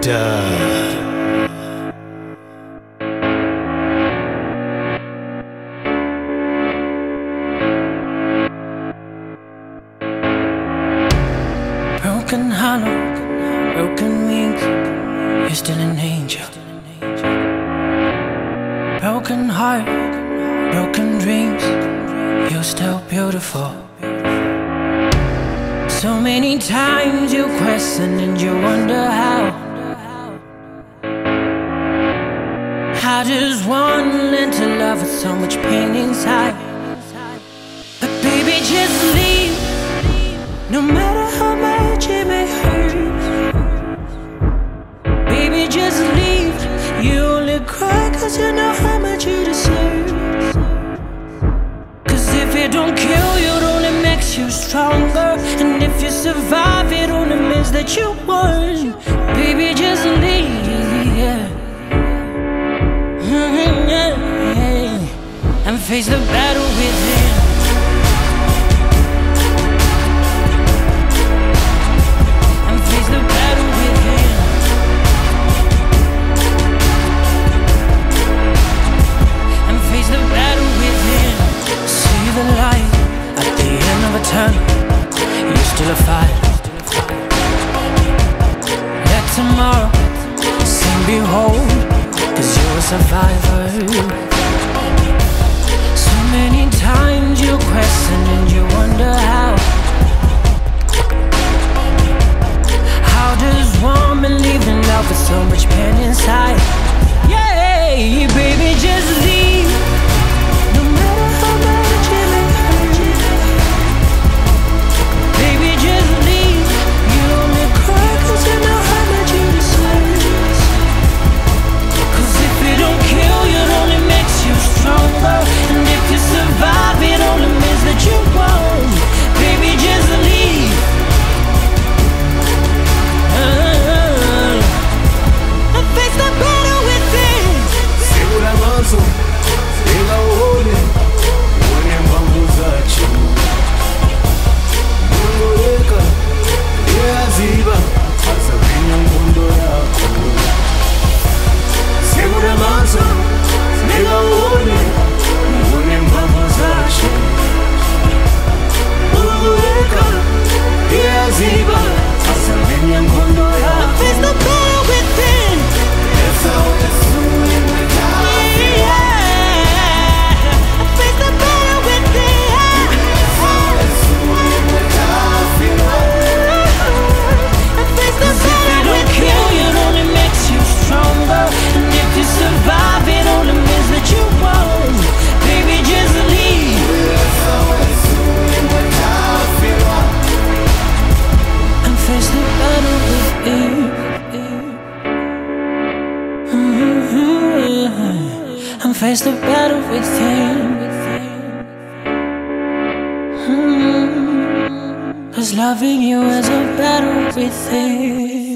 Buddha. Broken hollow, broken wings, you're still an angel. Broken heart, broken dreams, you're still beautiful. So many times you question and you wonder how. How does one learn to love with so much pain inside? But baby, just leave, no matter how much it may hurt. Baby, just leave. You only cry cause you know how much you deserve. Cause if it don't kill you, it only makes you stronger. And if you survive, it only means that you won. Baby, just leave, yeah. And face the battle within. You're still a fire. Let tomorrow sing behold, cause you're a survivor. So many times you question and you wonder how. How does one believe in love with so much pain inside? Yay, baby, just leave. No matter how much you love. Face the battle within. Cause loving you is a battle within.